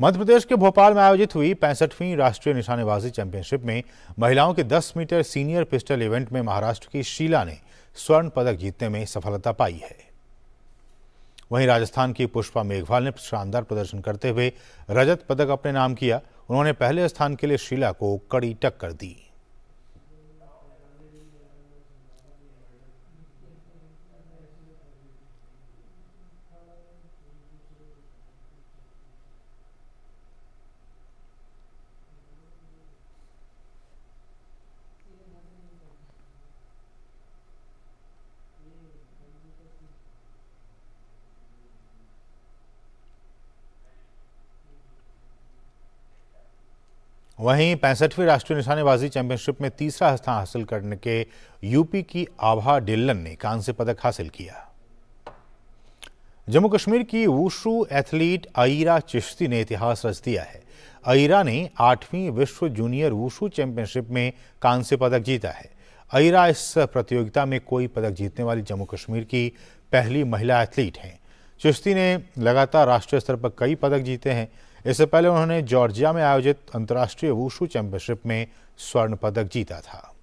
मध्य प्रदेश के भोपाल में आयोजित हुई 65वीं राष्ट्रीय निशानेबाजी चैम्पियनशिप में महिलाओं के 10 मीटर सीनियर पिस्टल इवेंट में महाराष्ट्र की शीला ने स्वर्ण पदक जीतने में सफलता पाई है। वहीं राजस्थान की पुष्पा मेघवाल ने शानदार प्रदर्शन करते हुए रजत पदक अपने नाम किया। उन्होंने पहले स्थान के लिए शीला को कड़ी टक्कर दी। वहीं 65वीं राष्ट्रीय निशानेबाजी चैंपियनशिप में तीसरा स्थान हासिल करने के यूपी की आभा डिल्लन ने कांस्य पदक हासिल किया। जम्मू कश्मीर की वुशु एथलीट आइरा चिश्ती ने इतिहास रच दिया है। आइरा ने 8वीं विश्व जूनियर वुशु चैंपियनशिप में कांस्य पदक जीता है। आइरा इस प्रतियोगिता में कोई पदक जीतने वाली जम्मू कश्मीर की पहली महिला एथलीट हैं। चिश्ती ने लगातार राष्ट्रीय स्तर पर कई पदक जीते हैं। इससे पहले उन्होंने जॉर्जिया में आयोजित अंतर्राष्ट्रीय वुशु चैंपियनशिप में स्वर्ण पदक जीता था।